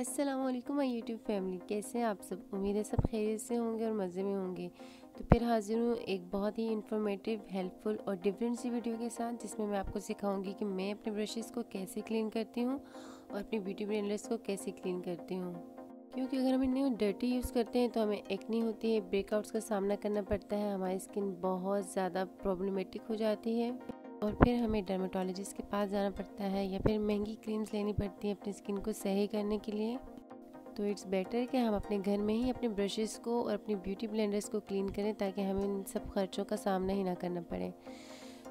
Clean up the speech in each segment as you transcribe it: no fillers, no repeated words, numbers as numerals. अस्सलाम वालेकुम my YouTube family, कैसे हैं आप सब। उम्मीद है सब खैरियत से होंगे और मज़े में होंगे। तो फिर हाजिर हूँ एक बहुत ही इंफॉर्मेटिव, हेल्पफुल और डिफरेंट सी वीडियो के साथ, जिसमें मैं आपको सिखाऊंगी कि मैं अपने ब्रशेस को कैसे क्लीन करती हूँ और अपनी ब्यूटी ब्लेंडर्स को कैसे क्लीन करती हूँ। क्योंकि अगर हम इन्हें डर्टी यूज़ करते हैं तो हमें एक्नी होती है, ब्रेकआउट्स का सामना करना पड़ता है, हमारी स्किन बहुत ज़्यादा प्रॉब्लमेटिक हो जाती है और फिर हमें डर्मेटोलॉजिस्ट के पास जाना पड़ता है या फिर महंगी क्रीम्स लेनी पड़ती है अपनी स्किन को सही करने के लिए। तो इट्स बेटर कि हम अपने घर में ही अपने ब्रशेस को और अपनी ब्यूटी ब्लेंडर्स को क्लीन करें ताकि हमें इन सब खर्चों का सामना ही ना करना पड़े।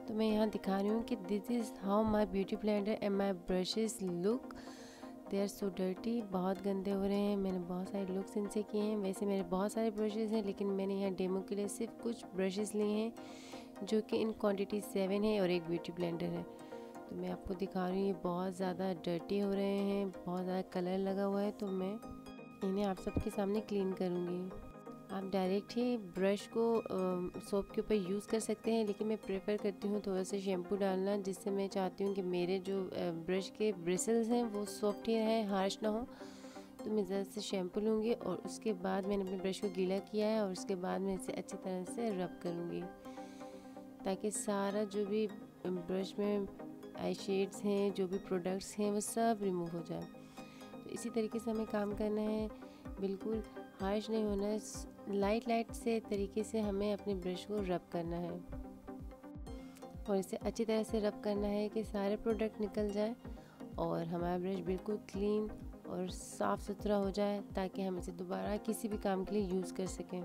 तो मैं यहाँ दिखा रही हूँ कि this is how my beauty blender and my brushes look. They are so dirty, बहुत गंदे हो रहे हैं। मैंने बहुत सारे लुक्स इनसे किए हैं। वैसे मेरे बहुत सारे ब्रशेस हैं, लेकिन मैंने यहाँ डेमो के लिए सिर्फ कुछ ब्रशेस लिए हैं जो कि इन क्वांटिटी 7 है और एक ब्यूटी ब्लेंडर है। तो मैं आपको दिखा रही हूँ, ये बहुत ज़्यादा डर्टी हो रहे हैं, बहुत ज़्यादा कलर लगा हुआ है। तो मैं इन्हें आप सबके सामने क्लीन करूँगी। आप डायरेक्ट ही ब्रश को सोप के ऊपर यूज़ कर सकते हैं, लेकिन मैं प्रेफर करती हूँ थोड़ा सा शैम्पू डालना, जिससे मैं चाहती हूँ कि मेरे जो ब्रश के ब्रिसल्स हैं वो सॉफ्ट ही रहें, हार्श ना हो। तो मैं ज़रा से शैम्पू लूँगी और उसके बाद मैंने अपने ब्रश को गीला किया है और उसके बाद मैं इसे अच्छी तरह से रब करूँगी ताकि सारा जो भी ब्रश में आई शेड्स हैं, जो भी प्रोडक्ट्स हैं, वो सब रिमूव हो जाए। तो इसी तरीके से हमें काम करना है, बिल्कुल हार्श नहीं होना है। लाइट से तरीके से हमें अपने ब्रश को रब करना है और इसे अच्छी तरह से रब करना है कि सारे प्रोडक्ट निकल जाए और हमारा ब्रश बिल्कुल क्लीन और साफ़ सुथरा हो जाए ताकि हम इसे दोबारा किसी भी काम के लिए यूज़ कर सकें।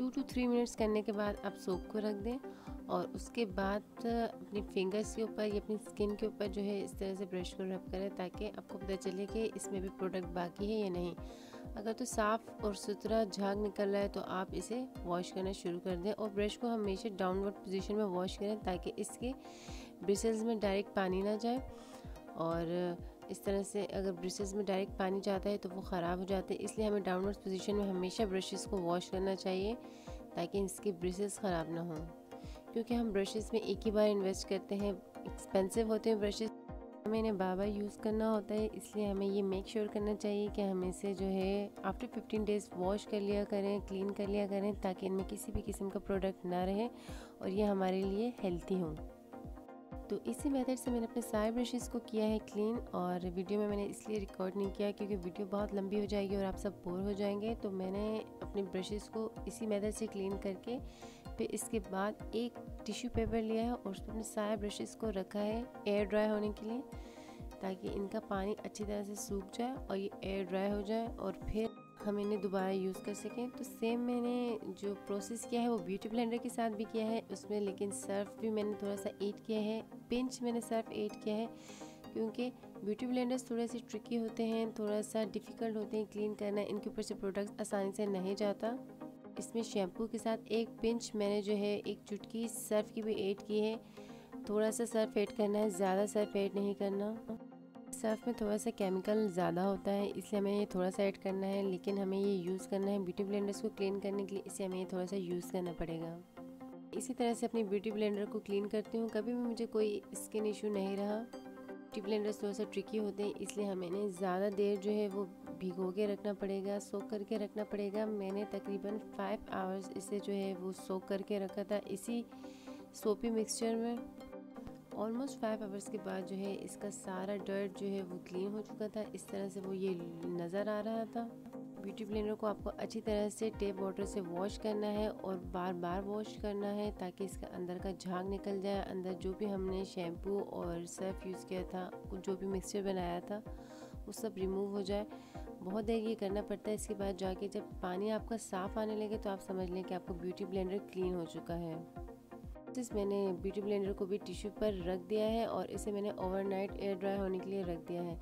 2 to 3 मिनट्स करने के बाद आप सोप को रख दें और उसके बाद अपनी फिंगर्स के ऊपर या अपनी स्किन के ऊपर जो है इस तरह से ब्रश को रब करें ताकि आपको पता चले कि इसमें भी प्रोडक्ट बाकी है या नहीं। अगर तो साफ़ और सुथरा झाग निकल रहा है तो आप इसे वॉश करना शुरू कर दें और ब्रश को हमेशा डाउनवर्ड पोजीशन में वॉश करें ताकि इसके ब्रिसल्स में डायरेक्ट पानी ना जाए। और इस तरह से अगर ब्रशेस में डायरेक्ट पानी जाता है तो वो ख़राब हो जाते हैं, इसलिए हमें डाउनवर्ड पोजीशन में हमेशा ब्रशेस को वॉश करना चाहिए ताकि इसके ब्रशेस ख़राब ना हों। क्योंकि हम ब्रशेस में एक ही बार इन्वेस्ट करते हैं, एक्सपेंसिव होते हैं ब्रशेस, हमें इन्हें बार बार यूज़ करना होता है, इसलिए हमें ये मेक श्योर करना चाहिए कि हम इसे जो है आफ्टर 15 डेज़ वॉश कर लिया करें, क्लीन कर लिया करें ताकि इनमें किसी भी किस्म का प्रोडक्ट ना रहे और ये हमारे लिए हेल्थी हों। तो इसी मेथड से मैंने अपने सारे ब्रशेस को किया है क्लीन और वीडियो में मैंने इसलिए रिकॉर्ड नहीं किया क्योंकि वीडियो बहुत लंबी हो जाएगी और आप सब बोर हो जाएंगे। तो मैंने अपने ब्रशेस को इसी मेथड से क्लीन करके फिर इसके बाद एक टिश्यू पेपर लिया है और उसमें सारे ब्रशेस को रखा है एयर ड्राई होने के लिए ताकि इनका पानी अच्छी तरह से सूख जाए और ये एयर ड्राई हो जाए और फिर हम इन्हें दोबारा यूज़ कर सकें। तो सेम मैंने जो प्रोसेस किया है वो ब्यूटी ब्लेंडर के साथ भी किया है उसमें, लेकिन सर्फ भी मैंने थोड़ा सा ऐड किया है, पिंच मैंने सर्फ ऐड किया है क्योंकि ब्यूटी ब्लेंडर्स थोड़े से ट्रिकी होते हैं, थोड़ा सा डिफ़िकल्ट होते हैं क्लीन करना, इनके ऊपर से प्रोडक्ट्स आसानी से नहीं जाता। इसमें शैम्पू के साथ एक पिंच मैंने जो है एक चुटकी सर्फ की भी ऐड की है। थोड़ा सा सर्फ ऐड करना है, ज़्यादा सर्फ ऐड नहीं करना। सर्फ में थोड़ा सा केमिकल ज़्यादा होता है इसलिए हमें ये थोड़ा सा ऐड करना है, लेकिन हमें ये यूज़ करना है ब्यूटी ब्लेंडर्स को क्लीन करने के लिए, इसलिए हमें ये थोड़ा सा यूज़ करना पड़ेगा। इसी तरह से अपनी ब्यूटी ब्लेंडर को क्लीन करती हूँ, कभी भी मुझे कोई स्किन इशू नहीं रहा। ब्यूटी ब्लेंडर्स थोड़ा सा ट्रिकी होते हैं इसलिए हमें ज़्यादा देर जो है वो भिगो के रखना पड़ेगा, सोक करके रखना पड़ेगा। मैंने तकरीबन 5 आवर्स इसे जो है वो सोक करके रखा था इसी सोपी मिक्सचर में। ऑलमोस्ट 5 आवर्स के बाद जो है इसका सारा डर्ट जो है वो क्लीन हो चुका था, इस तरह से वो ये नज़र आ रहा था। ब्यूटी ब्लेंडर को आपको अच्छी तरह से टेप वाटर से वॉश करना है और बार बार वॉश करना है ताकि इसका अंदर का झाग निकल जाए, अंदर जो भी हमने शैम्पू और सर्फ यूज़ किया था, जो भी मिक्सचर बनाया था वो सब रिमूव हो जाए। बहुत देर ये करना पड़ता है, इसके बाद जाके जब पानी आपका साफ़ आने लगे तो आप समझ लें कि आपका ब्यूटी ब्लेंडर क्लीन हो चुका है। मैंने ब्यूटी ब्लेंडर को भी टिश्यू पर रख दिया है और इसे मैंने ओवरनाइट एयर ड्राई होने के लिए रख दिया है।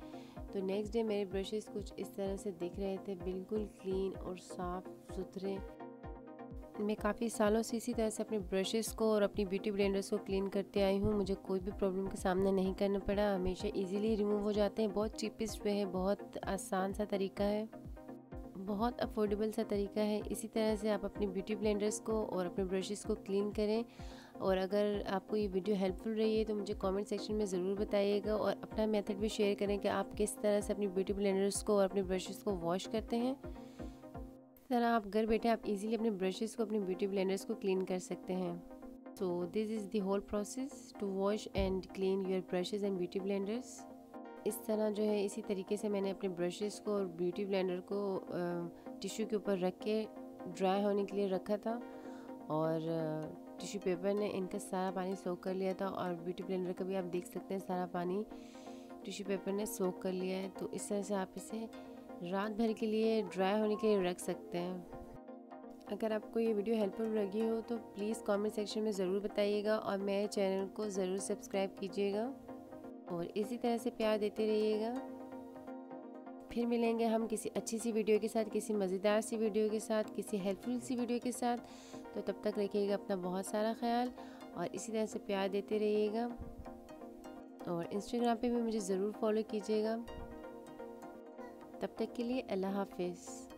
तो नेक्स्ट डे मेरे ब्रशेस कुछ इस तरह से दिख रहे थे, बिल्कुल क्लीन और साफ़ सुथरे। मैं काफ़ी सालों से इसी तरह से अपने ब्रशेस को और अपनी ब्यूटी ब्लेंडर्स को क्लीन करते आई हूँ, मुझे कोई भी प्रॉब्लम का सामना नहीं करना पड़ा, हमेशा ईजीली रिमूव हो जाते हैं। बहुत चीपेस्ट वे है, बहुत आसान सा तरीका है, बहुत अफोर्डेबल सा तरीका है। इसी तरह से आप अपने ब्यूटी ब्लेंडर्स को और अपने ब्रशेस को क्लीन करें। और अगर आपको ये वीडियो हेल्पफुल रही है तो मुझे कमेंट सेक्शन में ज़रूर बताइएगा और अपना मेथड भी शेयर करें कि आप किस तरह से अपनी ब्यूटी ब्लेंडर्स को और अपने ब्रशेस को वॉश करते हैं। इस तरह आप घर बैठे आप इजीली अपने ब्रशेस को अपने ब्यूटी ब्लेंडर्स को क्लीन कर सकते हैं। So this is the whole process to wash and clean your brushes and beauty blenders. इस तरह जो है इसी तरीके से मैंने अपने ब्रशेस को और ब्यूटी ब्लेंडर को टिश्यू के ऊपर रख के ड्राई होने के लिए रखा था और टिश्यू पेपर ने इनका सारा पानी सोख कर लिया था और ब्यूटी ब्लेंडर का भी आप देख सकते हैं सारा पानी टिश्यू पेपर ने सोख कर लिया है। तो इस तरह से आप इसे रात भर के लिए ड्राई होने के लिए रख सकते हैं। अगर आपको ये वीडियो हेल्पफुल लगी हो तो प्लीज़ कमेंट सेक्शन में ज़रूर बताइएगा और मेरे चैनल को ज़रूर सब्सक्राइब कीजिएगा और इसी तरह से प्यार देते रहिएगा। फिर मिलेंगे हम किसी अच्छी सी वीडियो के साथ, किसी मज़ेदार सी वीडियो के साथ, किसी हेल्पफुल सी वीडियो के साथ। तो तब तक रखिएगा अपना बहुत सारा ख्याल और इसी तरह से प्यार देते रहिएगा और इंस्टाग्राम पे भी मुझे ज़रूर फॉलो कीजिएगा। तब तक के लिए अल्लाह हाफिज़।